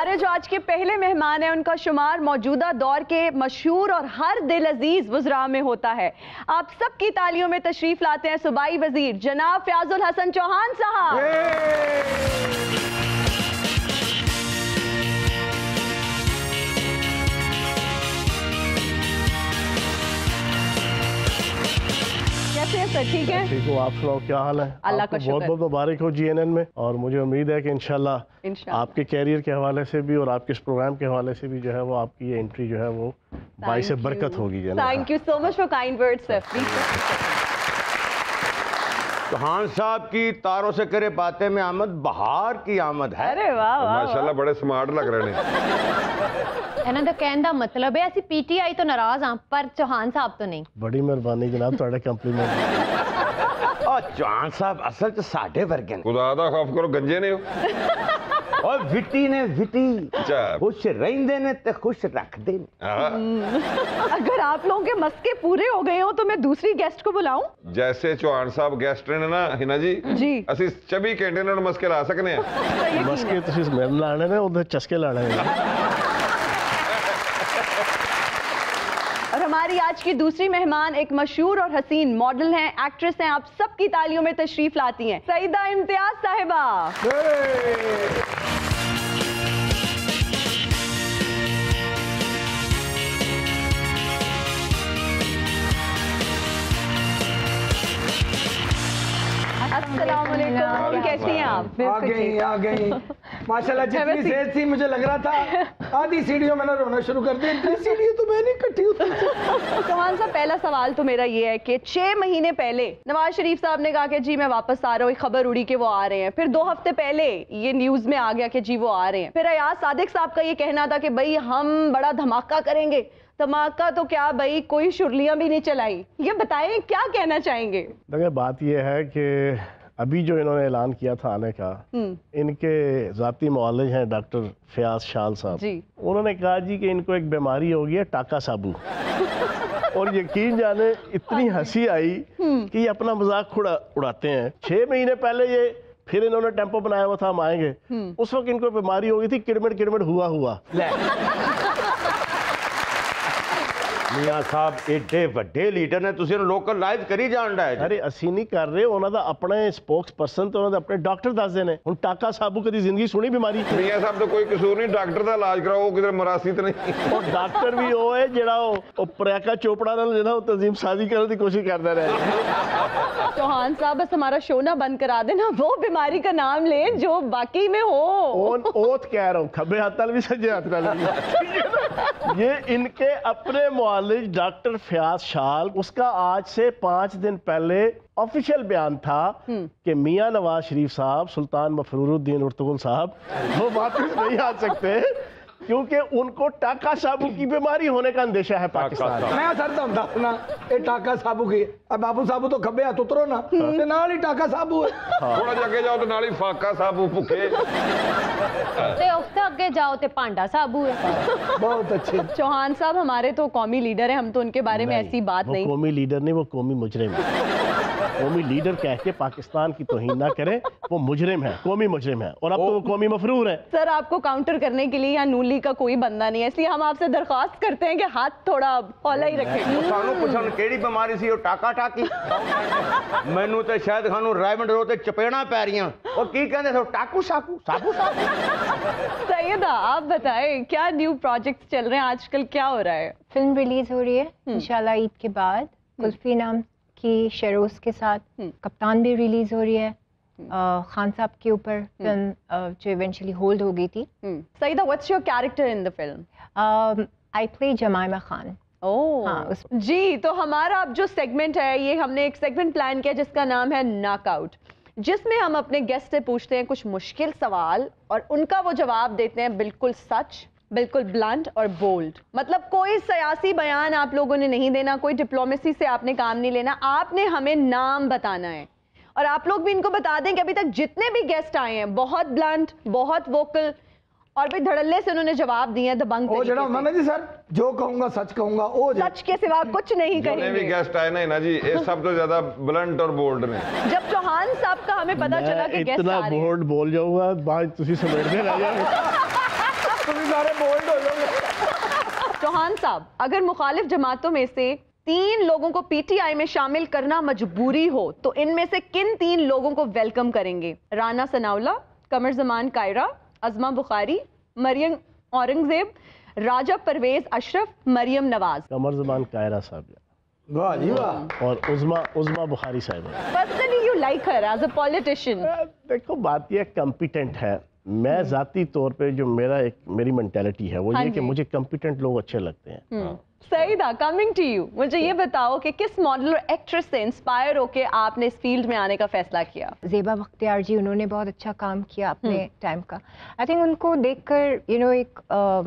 हमारे जो आज के पहले मेहमान हैं उनका शुमार मौजूदा दौर के मशहूर और हर दिल अजीज वुज़रा में होता है। आप सबकी तालियों में तशरीफ लाते हैं सूबाई वजीर जनाब फयाज उल हसन चौहान साहब। कैसे हैं सर? ठीक है, ठीक हो। आप सुनाओ, क्या हाल है? अल्लाह का शुक्र। बहुत बहुत मुबारक हो GNN में, और मुझे उम्मीद है कि इंशाल्लाह आपके कैरियर के हवाले से भी और आपके इस प्रोग्राम के हवाले से भी जो है वो आपकी ये एंट्री जो है वो बाई से बरकत होगी। Thank you so much for kind words sir. Chauhan साहब की तारों से करे बातें में आमद बहार की आमद है। अरे वाह वाह, माशाल्लाह बड़े स्मार्ट लग रहे हैं। है ना, तो कहने का मतलब है ऐसी PTI तो नाराज हाँ पर चौहान साहब तो नहीं। बड़ी मेहरबानी जनाब, थोड़ा कॉम्प्लीमेंट। चौहान साहब असल तो साढ़े वर्गन खुदा दा खौफ करो गंजे ने हो और विटी ने विटी खुश रहिंदे ने ते खुश रख दे। अगर आप लोगों के मस्के पूरे हो गए हो तो मैं दूसरी गेस्ट को बुलाऊं। जैसे चौहान साहब गेस्ट ने ना हिना जी जी असि 24 घंटे ना मस्के ला सकने हैं। मस्के तुसी मैम लाने ने उधर चस्के लाने हैं। और हमारी आज की दूसरी मेहमान एक मशहूर और हसीन मॉडल हैं, एक्ट्रेस हैं। आप सबकी तालियों में तशरीफ लाती हैं सईदा इम्तियाज साहिबा। अस्सलामुअलैकुम, कैसी हैं आप? आ गई माशाल्लाह। जितनी सेहत थी मुझे लग रहा था आधी सीढ़ियों मैंने रोना शुरू कर दी, इतनी सीढ़ियां तो मैंने इकट्ठी उतारी। चौहान साहब पहला सवाल तो मेरा ये है कि 6 महीने पहले नवाज शरीफ साहब ने कहा कि जी मैं वापस आ रहा हूँ, खबर उड़ी कि वो आ रहे हैं। फिर 2 हफ्ते पहले ये न्यूज में आ गया कि जी वो आ रहे हैं। फिर रियाज सादिक साहब का ये कहना था कि भाई हम बड़ा धमाका करेंगे। धमाका तो क्या भाई, कोई शुरलियां भी नहीं चलाई। ये बताएं क्या कहना चाहेंगे? देखिए बात ये है कि अभी जो इन्होंने ऐलान किया था आने का, इनके जाती मुआलिज हैं डॉक्टर फयाज शाह साहब जी। उन्होंने कहा जी कि इनको एक बीमारी हो गई है टाका साबू। और यकीन जाने इतनी हंसी आई कि ये अपना मजाक उड़ाते हैं। 6 महीने पहले ये फिर इन्होंने टेम्पो बनाया हुआ था हम आएंगे, उस वक्त इनको बीमारी हो गई थी किड़मिड़ किड़मिड़ हुआ। मियां साहब एडे वड्डे लीडर ने तुसीं लोकल लाइव करी जान रहा है। अरे असी नहीं कर रहे, उन्होंने अपने स्पोक्स पर्सन तो उन्होंने अपने डॉक्टर दस देने। हुण टाका साबू कदी जिंदगी सुनी बीमारी? मियां साहब तो कोई कसूर नहीं, डॉक्टर दा इलाज कराओ किधर मरासी तो नहीं। और डॉक्टर भी वो है जेड़ा वो प्रयाका चोपड़ा नाल जेड़ा तंजीम साजी करने की कोशिश करता रहा। चौहान साहब बस हमारा शो ना बंद करा देना, वो बीमारी का नाम ले जो बाकी में हो। ओथ कह रहा हूँ, खब्बे हाथ नाल भी सज्जे हाथ नाल। ये इनके अपने डॉक्टर फयाज शाह, उसका आज से 5 दिन पहले ऑफिशियल बयान था कि मियां नवाज शरीफ साहब, सुल्तान मफरूरुद्दीन उर्तुगुल साहब वो वापस नहीं आ सकते क्योंकि उनको टाका साबू की बीमारी होने का अंदेशा है पाकिस्तान। मैं सर तो दसना ये टाका साबू की, अब बाबू साबू तो खब्बे हाथ उतरो ना ते नाल ही टाका साबू है। थोड़ा जगे जाओ तो नाल ही फाका साबू भुखे ते उससे आगे जाओ तो पांडा साबू है। बहुत अच्छे। चौहान साहब हमारे तो कौमी लीडर है, हम तो उनके बारे में ऐसी बात नहीं। कौमी लीडर नहीं, वो कौमी मुजरिम है। कौमी लीडर कह के पाकिस्तान की तोहीन ना करें, वो मुजरिम है, कौमी मुजरिम है। और अब तो वो कौमी मफरूर है। सर आपको काउंटर करने के लिए यहाँ नून लीग का कोई बंदा नहीं है, इसलिए हम आपसे दरख्वास्त करते हैं कि हाथ थोड़ा हौला ही रखें। केड़ी बीमारी सी टाका टाकी मैनू तो शायद खानू रायमंड रोड चपेड़ा पै रही और की कहते टाकू साकू साकू। सैयदा आप बताएं क्या न्यू प्रोजेक्ट चल रहे हैं आजकल, क्या हो रहा है? फिल्म रिलीज हो रही है इंशाल्लाह ईद के बाद, कुल्फी नाम की शेरोस के साथ। कप्तान भी रिलीज हो रही है, खान साहब के ऊपर फिल्म जो इवेंचुअली होल्ड हो गई थी। Saeeda what's your character in the film? I play Jemima Khan. Oh हाँ, जी। तो हमारा अब जो सेगमेंट है, ये हमने एक सेगमेंट प्लान किया जिसका नाम है नॉकआउट, जिसमें हम अपने गेस्ट से पूछते हैं कुछ मुश्किल सवाल और उनका वो जवाब देते हैं बिल्कुल सच, बिल्कुल ब्लंट और बोल्ड। मतलब कोई सियासी बयान आप लोगों ने नहीं देना, कोई डिप्लोमेसी से आपने काम नहीं लेना, आपने हमें नाम बताना है। और आप लोग भी इनको बता दें कि अभी तक जितने भी गेस्ट आए हैं बहुत ब्लंट, बहुत वोकल और भी धड़ल्ले से उन्होंने जवाब दिए हैं। दबंग तरीके से सर जो कहूंगा सच कहूंगा, ओ सच के सिवा कुछ नहीं कहेंगे। भी गेस्ट आए ना जी, ये सब तो ज्यादा ब्लंट और बोल्ड में। जब चौहान साहब का हमें पता चला कि गेस्ट आ रहे हैं, इतना बोल्ड बोल जाऊंगा बाद तुम समेटने लग जाओगे। सारे बोल्ड हो जाओगे। चौहान साहब, अगर मुखालिफ जमातों में से 3 लोगों को पीटीआई में शामिल करना मजबूरी हो तो इनमें से किन 3 लोगों को वेलकम करेंगे? राना सनाउल्ला, कमर जमान कायरा, अजमा बुखारी, मरियम औरंगजेब, राजा परवेज अशरफ, मरियम नवाज। कमर जमान कायरा साहब, वाह जी वाह। और उज़मा बुखारी साहब। Personally you like her as a politician? देखो बात यह कॉम्पिटेंट है, मैं जाती तौर पे जो मेरी मेंटालिटी है वो ये कि मुझे कॉम्पिटेंट लोग अच्छे लगते हैं। सईदा, कमिंग टू यू, मुझे ये बताओ कि किस मॉडल और एक्ट्रेस से इंस्पायर होके आपने इस फील्ड में आने का फैसला किया? ज़ेबा बख्तियार जी, उन्होंने बहुत अच्छा काम किया अपने टाइम का। आई थिंक उनको देखकर एक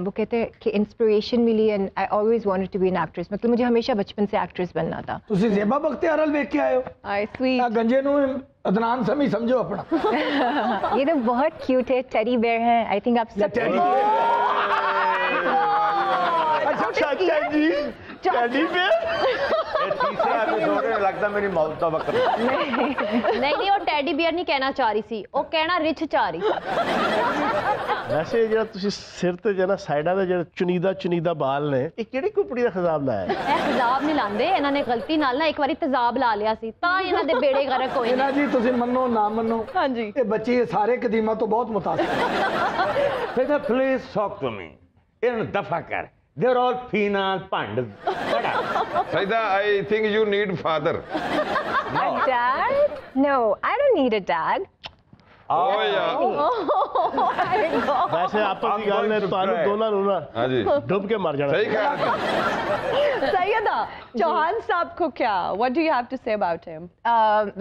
वो कहते हैं कि इंस्पिरेशन मिली and I always wanted to be an actress. मतलब मुझे हमेशा बचपन से एक्ट्रेस बनना था। तुसी ज़ेबा बख्तियार देख के आए हो? आई स्वीट गंजे नु अदनान समी समझो अपना। ये तो बहुत क्यूट है, टेडी बेयर है। आई थिंक आप सब लगता मेरी नहीं वो टैडी बियर नहीं कहना चाह रही सी, वो कहना रिच चाह रही। वैसे जो तुसी सिर ते जना साइडा दे जेड़ा चुनीदा चुनीदा बाल ने, ये केड़ी कुपड़ी दा खजाब लाया? ए खजाब नहीं लांदे, इन्हां ने गलती नाल ना एक बारी तेजाब ला लिया सी, तां इन्हां दे बेड़े गरक होए। ना जी तुसी मन्नो ना मन्नो, हां जी ये बच्चे सारे कदीमा तो बहुत मुतासिर है। प्लीज टॉक टू मी इन दफा कर। They're all penal pandas. Saida, I think you need father. No. A dad? No, I don't need a dad. Oh yeah. Oh my God. वैसे आपस की गाल ने तालुक दोना रोना। हाँ जी। डूब के मर जाना। सही कह रहे हो। सईदा, चौहान साहब को क्या? What do you have to say about him?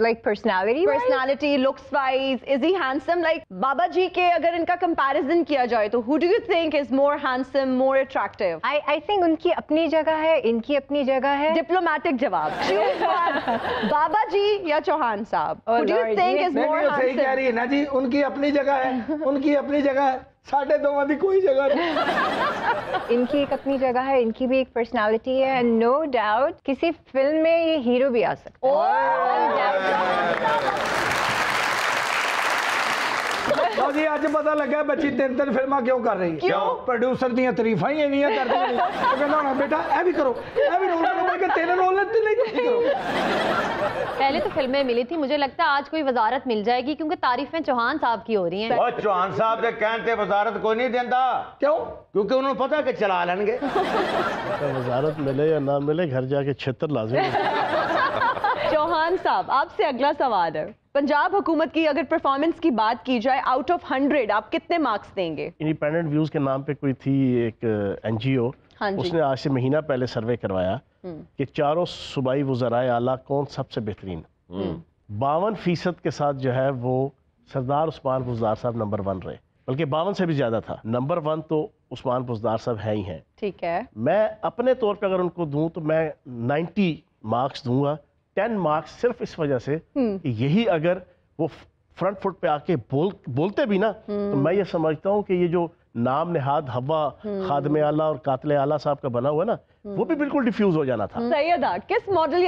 Like personality? Personality, looks wise, is he handsome? Like बाबा जी के अगर इनका comparison किया जाए तो who do you think is more handsome, more attractive? I think उनकी अपनी जगह है, इनकी अपनी जगह है। Diplomatic जवाब। बाबा जी या चौहान साहब? Who do you think is more handsome? उनकी अपनी जगह है, उनकी अपनी जगह है, साढ़े दोवां दी कोई जगह नहीं। इनकी एक अपनी जगह है, इनकी भी एक पर्सनालिटी है एंड नो डाउट किसी फिल्म में ये हीरो भी आ सकता है। आज पता लगा बच्ची 3-3 फिल्मा क्यों कर रही है, क्यों प्रोड्यूसर दी तारीफां ही नहीं कर रही। तो कहना होना बेटा ए भी करो, ए भी रोल करो, बल्कि 3 रोल नहीं करो। पहले तो फिल्में मिली थी, मुझे लगता है आज कोई वजारत मिल जाएगी क्योंकि तारीफें चौहान साहब की हो रही हैं। और चौहान साहब के कहते वजारत कोई नहीं देता। क्यों? क्योंकि उन्हें पता है कि चला लेंगे। तो वजारत मिले या ना मिले, घर जाके छत्तर लाज़िम। चौहान साहब, आपसे अगला सवाल है, पंजाब हुकूमत की अगर परफॉर्मेंस की बात की जाए आउट ऑफ 100 आप कितने मार्क्स देंगे? इंडिपेंडेंट व्यूज के नाम पे कोई थी एक NGO, उसने आज से महीना पहले सर्वे करवाया कि 4 सूबाई वज़राए आला कौन सबसे बेहतरीन। 52% के साथ जो है वो सरदार उस्मान बुज़दार साहब नंबर 1 रहे, बल्कि 52 से भी ज़्यादा था। नंबर 1 तो उस्मान बुज़दार साहब है ही हैं। ठीक है, मैं अपने तौर पे अगर उनको दूं तो मैं 90 मार्क्स दूंगा। 10 मार्क्स सिर्फ इस वजह से यही अगर वो फ्रंट फुट पे आके बोलते भी ना तो मैं ये समझता हूँ कि ये जो नाम नेहाद हवा खादमे आला और कातले आला साहब का बना हुआ ना, वो भी बिल्कुल डिफ्यूज हो जाना था। सैयदा, किस मॉडल